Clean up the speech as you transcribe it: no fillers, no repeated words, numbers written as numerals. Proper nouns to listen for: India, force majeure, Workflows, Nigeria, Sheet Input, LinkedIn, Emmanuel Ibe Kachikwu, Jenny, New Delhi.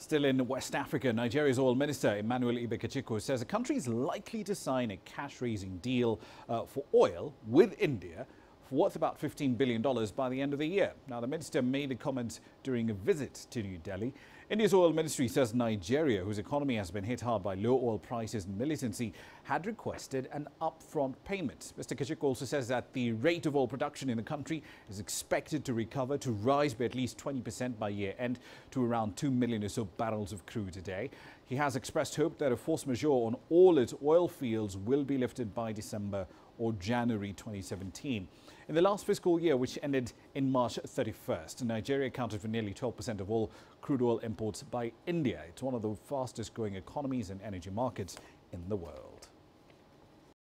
Still in West Africa, Nigeria's oil minister Emmanuel Ibe Kachikwu says the country is likely to sign a cash-raising deal for oil with India worth about $15 billion by the end of the year. Now, the minister made the comment during a visit to New Delhi. India's oil ministry says Nigeria, whose economy has been hit hard by low oil prices and militancy, had requested an upfront payment. Mr. Kachikwu also says that the rate of oil production in the country is expected to recover, to rise by at least 20% by year-end to around 2 million or so barrels of crude a day. He has expressed hope that a force majeure on all its oil fields will be lifted by December or January 2017. In the last fiscal year, which ended in March 31st, Nigeria accounted for nearly 12% of all crude oil imports by India. It's one of the fastest growing economies and energy markets in the world.